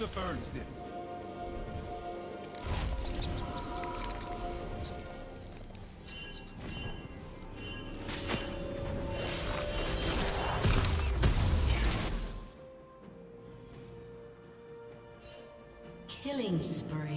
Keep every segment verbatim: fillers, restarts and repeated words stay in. the ferns did. Killing spree.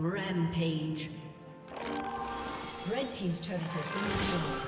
Rampage. Red team's turret has been destroyed.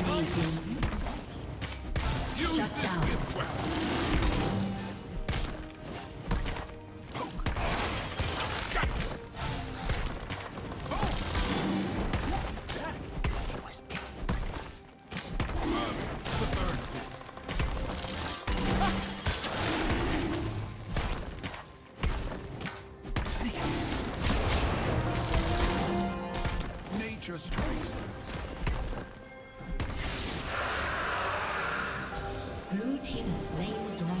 Dominating. Shut down. slain the dragon.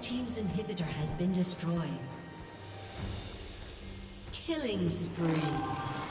Team's inhibitor has been destroyed. Killing spree.